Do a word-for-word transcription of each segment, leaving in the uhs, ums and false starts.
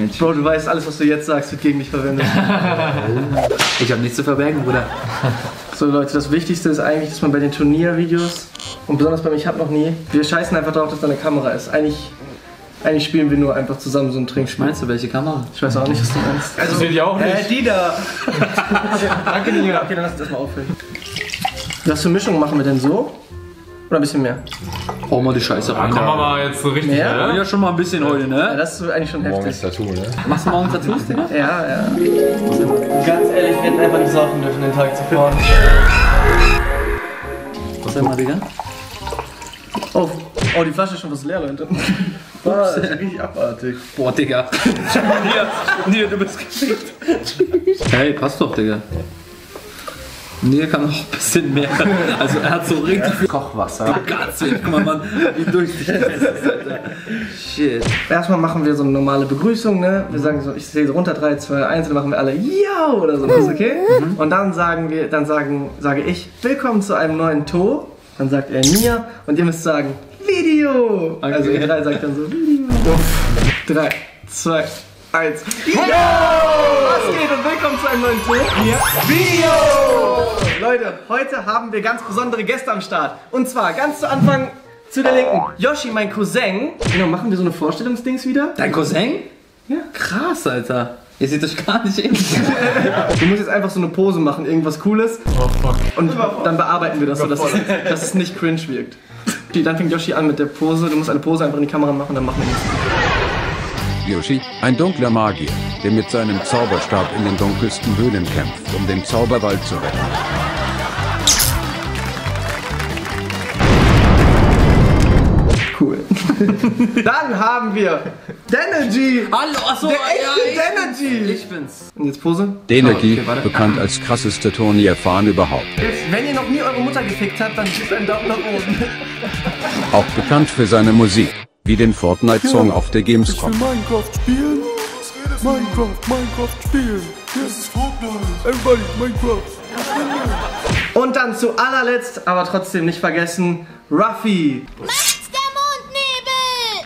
Mensch. Bro, du weißt, alles, was du jetzt sagst, wird gegen mich verwendet. Ich habe nichts zu verbergen, Bruder. So Leute, das Wichtigste ist eigentlich, dass man bei den Turniervideos, und besonders bei mir, ich hab noch nie, wir scheißen einfach darauf, dass da eine Kamera ist. Eigentlich, eigentlich spielen wir nur einfach zusammen so ein Trinkspiel. Meinst du, welche Kamera? Ich weiß auch nicht, was du meinst. Also, das will ich auch nicht. Äh, die da! Danke, Nina. Okay, dann lass uns das mal auffüllen. Was für Mischung machen wir denn so? Oder ein bisschen mehr? Hau mal die Scheiße rein. Komm mal jetzt so richtig. Ja, ja, schon mal ein bisschen heute, ne? Ja, das ist eigentlich schon heftig. Morgen ist Tattoo, ne? Machst du morgen Tattoos, Digga? Ja, ja. Ganz ehrlich, wir hätten einfach nicht saufen dürfen den Tag zuvor. Was denn mal, Digga? Oh, oh, die Flasche ist schon was leer, Leute. Boah, das ist richtig abartig. Boah, Digga. Nia, du bist geschickt. Hey, passt doch, Digga. Nee, kann noch ein bisschen mehr. Also er hat so richtig viel Kochwasser. Ganz wenig. Guck mal, Mann, wie durchsichtig das ist, Alter. Shit. Erstmal machen wir so eine normale Begrüßung, ne? Wir sagen so, ich sehe so runter, drei, zwei, eins, dann machen wir alle ja oder sowas, okay? Mhm. Und dann sagen wir, dann sagen, sage ich, willkommen zu einem neuen To. Dann sagt er Nia und ihr müsst sagen, Video! Okay. Also ihr drei sagt dann so, Video. drei, zwei, eins. Yo! Was geht und willkommen zu einem neuen Tour. Hier Video! Leute, heute haben wir ganz besondere Gäste am Start. Und zwar ganz zu Anfang zu der Linken. Joschi, mein Cousin. Genau, machen wir so eine Vorstellungsdings wieder. Dein Cousin? Ja. Krass, Alter. Ihr seht euch gar nicht ähnlich. Du musst jetzt einfach so eine Pose machen, irgendwas Cooles. Oh, fuck. Und dann bearbeiten wir das so, dass es, dass es nicht cringe wirkt. Okay, dann fängt Joschi an mit der Pose. Du musst eine Pose einfach in die Kamera machen, dann machen wir nichts. Joschi, ein dunkler Magier, der mit seinem Zauberstab in den dunkelsten Höhlen kämpft, um den Zauberwald zu retten. Dann haben wir Danergy! Hallo, achso, der echte ja, Danergy! Ich bin's. Und jetzt Pose? Danergy, oh, okay, bekannt als krassester Turnierfahren überhaupt. Jetzt, wenn ihr noch nie eure Mutter gefickt habt, dann gebt einen Daumen nach oben. Auch bekannt für seine Musik, wie den Fortnite-Song auf der Gamescom. Ich will Minecraft spielen. Minecraft, Minecraft spielen. Das ist Fortnite. Everybody, Minecraft. Und dann zu allerletzt, aber trotzdem nicht vergessen, Ruffy.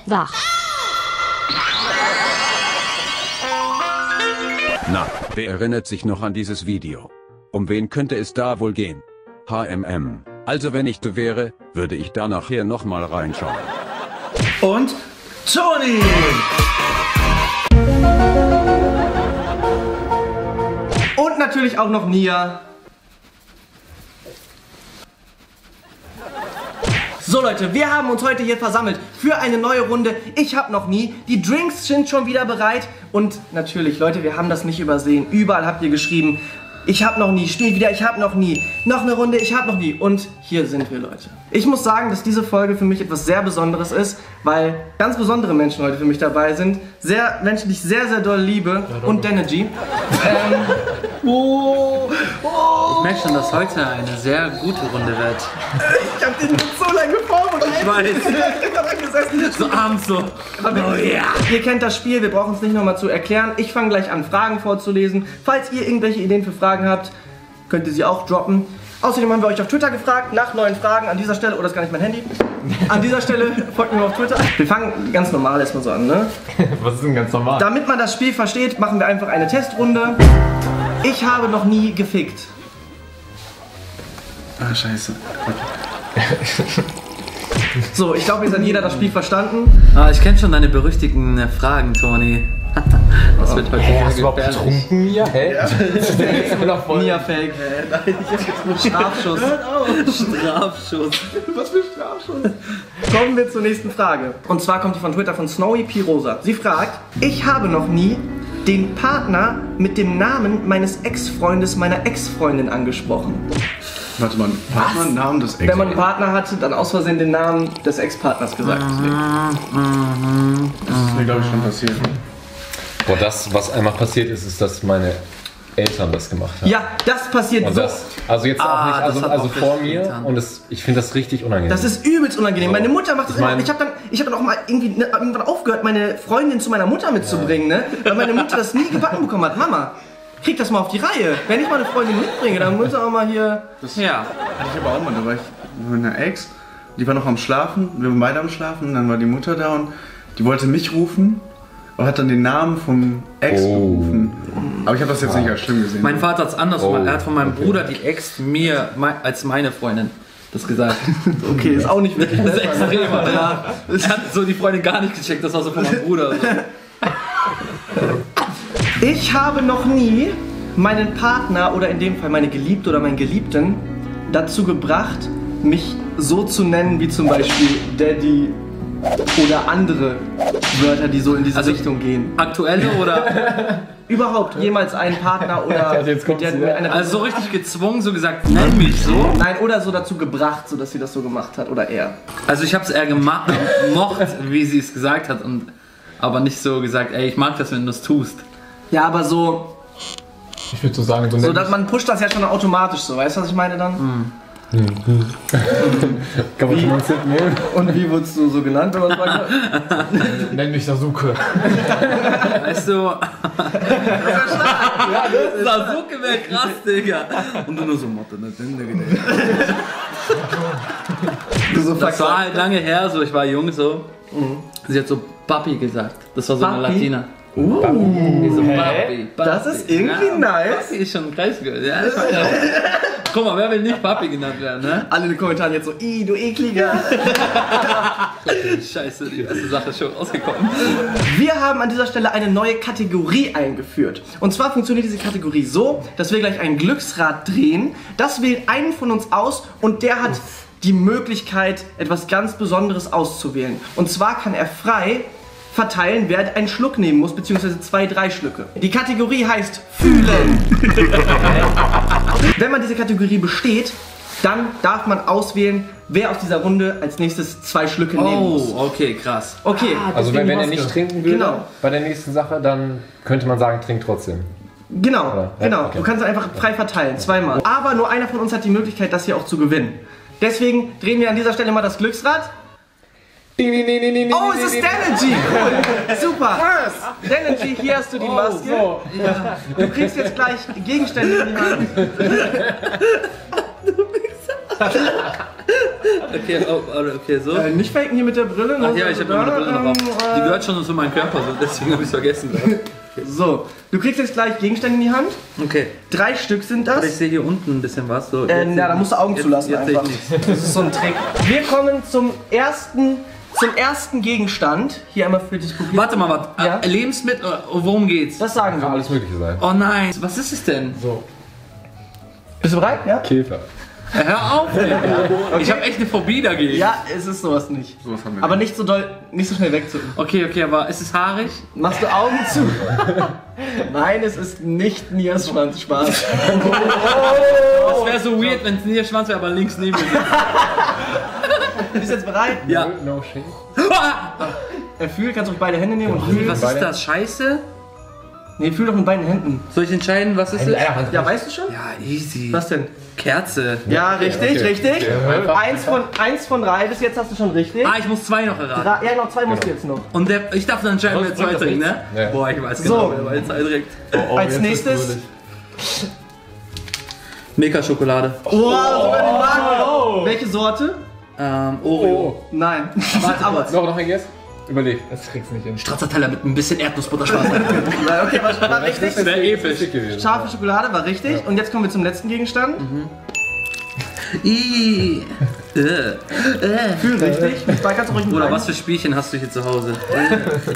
Wach. Na, wer erinnert sich noch an dieses Video? Um wen könnte es da wohl gehen? H M M. Also wenn ich du wäre, würde ich da nachher nochmal reinschauen. Und Toni! Und natürlich auch noch Nia. So Leute, wir haben uns heute hier versammelt für eine neue Runde. Ich hab noch nie. Die Drinks sind schon wieder bereit. Und natürlich, Leute, wir haben das nicht übersehen. Überall habt ihr geschrieben, ich hab noch nie. Steht wieder, ich hab noch nie. Noch eine Runde, ich hab noch nie. Und hier sind wir, Leute. Ich muss sagen, dass diese Folge für mich etwas sehr Besonderes ist, weil ganz besondere Menschen heute für mich dabei sind. Sehr Menschen, die ich sehr, sehr doll liebe. Ja, und Danergy. ähm, oh, oh. Ich merke schon, dass heute eine sehr gute Runde wird. Ich hab den so lange vorbereitet. Ich weiß. Ich hab so abends so. Oh, yeah. Ihr kennt das Spiel, wir brauchen es nicht nochmal zu erklären. Ich fange gleich an, Fragen vorzulesen. Falls ihr irgendwelche Ideen für Fragen habt, könnt ihr sie auch droppen. Außerdem haben wir euch auf Twitter gefragt, nach neuen Fragen an dieser Stelle, oh, das ist gar nicht mein Handy. An dieser Stelle folgt mir auf Twitter. Wir fangen ganz normal erstmal so an, ne? Was ist denn ganz normal? Damit man das Spiel versteht, machen wir einfach eine Testrunde. Ich habe noch nie gefickt. Ah, scheiße. So, ich glaube, jetzt hat jeder das Spiel verstanden. Ah, ich kenne schon deine berüchtigten Fragen, Toni. Das oh, wird heute hey, hast du überhaupt getrunken, Nia? Hä? Ja. Nia Fake. Nein, ich hab Strafschuss. Strafschuss. Was für Strafschuss? Kommen wir zur nächsten Frage. Und zwar kommt die von Twitter von Snowy Pirosa. Sie fragt, ich habe noch nie den Partner mit dem Namen meines Ex-Freundes meiner Ex-Freundin angesprochen. Warte mal, Partner, Namen des Ex-Partners. Wenn man einen Partner hatte, dann aus Versehen den Namen des Ex-Partners gesagt. Deswegen. Das ist mir, glaube ich, schon passiert. Boah, das, was einmal passiert ist, ist, dass meine Eltern das gemacht haben. Ja, das passiert und so. Das, also jetzt ah, auch nicht, also, also auch vor mir getan. Und das, ich finde das richtig unangenehm. Das ist übelst unangenehm. So. Meine Mutter macht das ich immer. Ich habe dann, hab dann auch mal irgendwie, ne, irgendwann aufgehört, meine Freundin zu meiner Mutter mitzubringen, ja. Ne? Weil meine Mutter das nie gebacken bekommen hat. Mama, krieg das mal auf die Reihe. Wenn ich meine Freundin mitbringe, dann muss ich auch mal hier... Das ja. Hatte ich aber auch mal, da war ich mit einer Ex, die war noch am Schlafen, wir waren beide am Schlafen und dann war die Mutter da und die wollte mich rufen. und hat dann den Namen vom Ex oh. berufen. Aber ich habe das jetzt nicht als schlimm gesehen. Mein Vater hat es anders oh. gemacht. Er hat von meinem okay. Bruder die Ex mir mein, als meine Freundin das gesagt. Okay, ist auch nicht wirklich. Das ist extrem. Ja. Er hat so die Freundin gar nicht gecheckt. Das war so von meinem Bruder. So. Ich habe noch nie meinen Partner oder in dem Fall meine Geliebte oder meinen Geliebten dazu gebracht, mich so zu nennen wie zum Beispiel Daddy oder andere Wörter, die so in diese also Richtung gehen. Aktuelle oder? Überhaupt jemals einen Partner oder jetzt der, der eine also so richtig gezwungen, so gesagt, nenn mich so? Nein, oder so dazu gebracht, so dass sie das so gemacht hat oder er. Also ich habe es eher gemacht, mocht, wie sie es gesagt hat, und aber nicht so gesagt, ey, ich mag das, wenn du es tust. Ja, aber so... Ich würde so sagen, so, so dass man pusht das ja schon automatisch so, weißt du, was ich meine dann? Mm. Kann man schon mal Tipp nehmen? Und wie wurdest du so genannt? Nenn mich Sasuke. Weißt du... Ja, Sasuke wäre krass, Digga. Und du nur so... Das war halt lange her, so, ich war jung so. Mhm. Sie hat so Papi gesagt. Das war so Papi? Eine Latina. Uh, Papi. So, Papi, Papi. Das ist irgendwie ja, nice. Papi ist schon ein Kreisgürtel. Ja, guck mal, wer will nicht Papi genannt werden, ne? Alle in den Kommentaren jetzt so, ih, du ekliger. Scheiße, die erste Sache ist schon rausgekommen. Wir haben an dieser Stelle eine neue Kategorie eingeführt. Und zwar funktioniert diese Kategorie so, dass wir gleich ein Glücksrad drehen. Das wählt einen von uns aus und der hat die Möglichkeit, etwas ganz Besonderes auszuwählen. Und zwar kann er frei verteilen, wer einen Schluck nehmen muss, beziehungsweise zwei, drei Schlücke. Die Kategorie heißt Fühlen. Wenn man diese Kategorie besteht, dann darf man auswählen, wer aus dieser Runde als nächstes zwei Schlücke oh, nehmen muss. Oh, okay, krass. Okay. Ah, also wenn, wenn er nicht trinken würde genau. bei der nächsten Sache, dann könnte man sagen, trink trotzdem. Genau, Oder? genau. Okay. Du kannst einfach frei verteilen, zweimal. Aber nur einer von uns hat die Möglichkeit, das hier auch zu gewinnen. Deswegen drehen wir an dieser Stelle mal das Glücksrad. Oh, es ist Danergy! Cool! Super! Danergy, hier hast du die Maske. Oh, so. Ja. Du kriegst jetzt gleich Gegenstände in die Hand. Du Wichser! Okay, oh, okay, so. Äh, nicht faken hier mit der Brille. Ach ja, ich hab noch meine Brille noch auf. Die gehört schon zu meinem Körper, so, deswegen hab ich's vergessen. Okay. So, du kriegst jetzt gleich Gegenstände in die Hand. Okay. Drei Stück sind das. Aber ich sehe hier unten ein bisschen was. So, äh, na, da musst du Augen zulassen jetzt, jetzt einfach. Das ist so ein Trick. Wir kommen zum ersten... Zum ersten Gegenstand, hier einmal für das Publikum. Warte mal, warte. Ja? Lebensmittel, worum geht's? Das sagen wir. Kann alles Mögliche sein. Oh nein, was ist es denn? So. Bist du bereit? Ja? Käfer. Hör auf! Ey. Okay. Ich habe echt eine Phobie dagegen. Ja, es ist sowas nicht. Sowas haben wir aber nicht so doll, nicht so schnell wegzucken. Okay, okay, aber ist es haarig? Machst du Augen zu? Nein, es ist nicht Nias Schwanz. Spaß. Oh. Das wäre so weird, wenn es Nias Schwanz wäre, aber links neben mir. Bist du jetzt bereit? Ja. No, no shame. Er fühlt, kannst du mit beide Hände nehmen und fühlen. Was ist das? Scheiße? Nee, fühl doch mit beiden Händen. Soll ich entscheiden, was ist es? Ja, weißt du schon? Ja, easy. Was denn? Kerze. Ja, richtig, okay. richtig. Ja. Eins, von, eins von drei, bis jetzt hast du schon richtig. Ah, ich muss zwei noch erraten. Ja, noch zwei musst du jetzt noch. Und der, ich darf dann entscheiden, wer zwei trinkt, ne? Ja. Boah, ich weiß genau, so. wer zwei trinkt. Oh, oh, als nächstes... Milka-Schokolade. Oh, sogar den Wagen. Welche Sorte? Ähm, Oreo. Oh. Nein. Warte, aber. Noch, noch ein Guess? Überleg. Das kriegst du nicht hin. Stracciatella mit ein bisschen Erdnussbutterspaß. Okay, war, war, war richtig. Das wäre episch gewesen. Scharfe Schokolade war richtig. Ja. Und jetzt kommen wir zum letzten Gegenstand. Mhm. Ihhh. Fühl richtig. Da kannst du ruhig Bruder, was für Spielchen hast du hier zu Hause?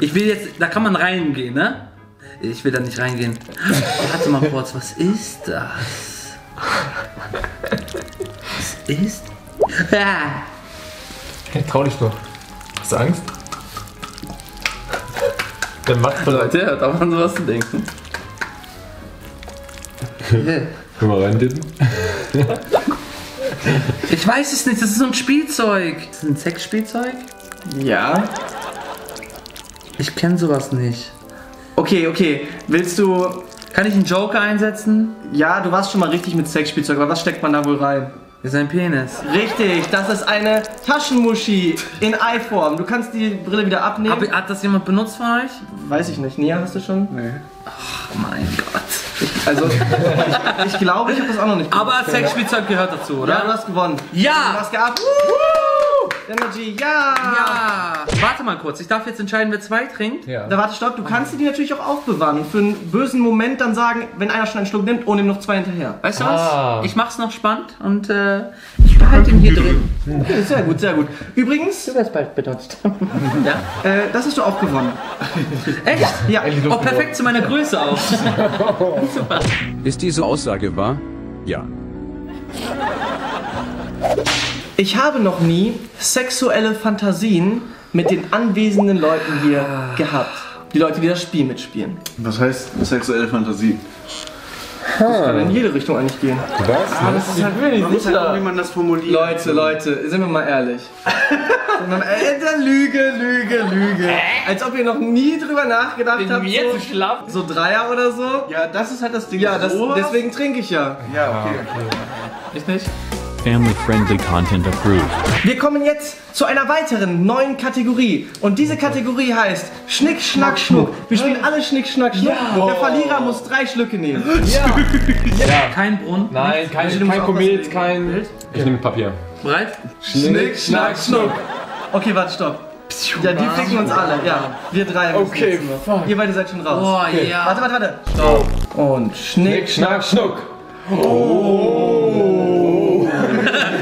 Ich will jetzt, da kann man reingehen, ne? Ich will da nicht reingehen. Warte mal kurz, was ist das? Was ist das? Ja. Hey, trau dich doch. Hast du Angst? Der macht vielleicht. Ja, darf man sowas denken. Können wir reintippen? Ich weiß es nicht, das ist so ein Spielzeug. Ist das ein Sexspielzeug? Ja. Ich kenne sowas nicht. Okay, okay. Willst du... Kann ich einen Joker einsetzen? Ja, du warst schon mal richtig mit Sexspielzeug, aber was steckt man da wohl rein? Das ist ein Penis. Richtig, das ist eine Taschenmuschi in Eiform. Du kannst die Brille wieder abnehmen. Hab, hat das jemand benutzt von euch? Weiß ich nicht. Nia, hast du schon? Nee. Oh mein Gott. Ich, also, ich, ich glaube, ich habe das auch noch nicht benutzt. Aber Sexspielzeug gehört dazu, oder? Ja, du hast gewonnen. Ja! Du hast gehabt. Danergy, ja! Ja! Warte mal kurz, ich darf jetzt entscheiden, wer zwei trinkt? Ja. Da warte, stopp, du kannst dir die natürlich auch aufbewahren und für einen bösen Moment dann sagen, wenn einer schon einen Schluck nimmt, oh, nimm noch zwei hinterher. Weißt du ah. was? Ich mach's noch spannend und äh, ich behalte ihn hier drin. Okay, sehr gut, sehr gut. Übrigens... Du wirst bald benutzt. Ja? Äh, das hast du auch gewonnen. Echt? Ja. ja. Oh, perfekt zu meiner Größe auch. Super. Ist diese Aussage wahr? Ja. Ich habe noch nie sexuelle Fantasien mit den anwesenden Leuten hier gehabt. Die Leute, die das Spiel mitspielen. Was heißt sexuelle Fantasie? Das kann in jede Richtung eigentlich gehen. Was? Ah, das ist halt wirklich nicht klar, wie man das formuliert. Leute, Leute, sind wir mal ehrlich. Lüge, Lüge, Lüge. Als ob ihr noch nie drüber nachgedacht habt. Mir zu schlapp. So Dreier oder so. Ja, das ist halt das Ding. Ja, das, deswegen trinke ich ja. Ja, okay. Ich nicht. Family-friendly Content approved. Wir kommen jetzt zu einer weiteren neuen Kategorie. Und diese Kategorie heißt Schnick, Schnack, Schnuck. Wir spielen alle Schnick, Schnack, Schnuck. Ja. Der Verlierer muss drei Schlücke nehmen. Ja. Ja. Ja. Kein Brunnen. Nein, kein, kein, kein Komet, kein... Bild. Ich nehme Papier. Bereit? Schnick, Schnack, Schnuck. Okay, warte, stopp. Ja, die ficken uns alle. Ja, wir drei müssen okay, jetzt nur. Fuck. Ihr beide seid schon raus. Oh, okay. Ja. Warte, warte, warte. Stopp. Und Schnick, Schnack, Schnuck. Oh.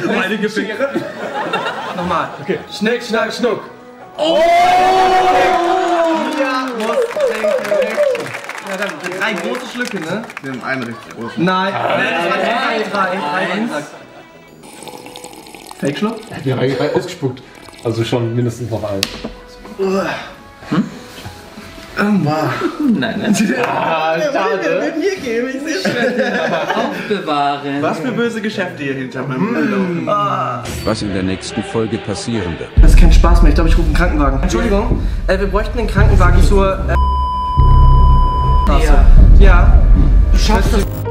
Meine Gefickere. Nochmal. Okay. Schnick, Schnack, Schnuck. Oh! Ja, muss denken. Ja, dann drei große Schlücke, ne? Wir haben einen richtig großen. Nein, das war drei. Fake-Schluck? Wir haben eigentlich drei ausgespuckt. Also schon mindestens noch eins. Hm? Nein, nein. Ah, schade. Hier gebe ich sie schnell. Aufbewahren. Was für böse Geschäfte hier hinter meinem mm. ah. Was in der nächsten Folge passieren wird. Das ist kein Spaß mehr. Ich glaube, ich rufe einen Krankenwagen. Entschuldigung, äh, wir bräuchten einen Krankenwagen zur... Äh, ja. Ja. Du schaffst das.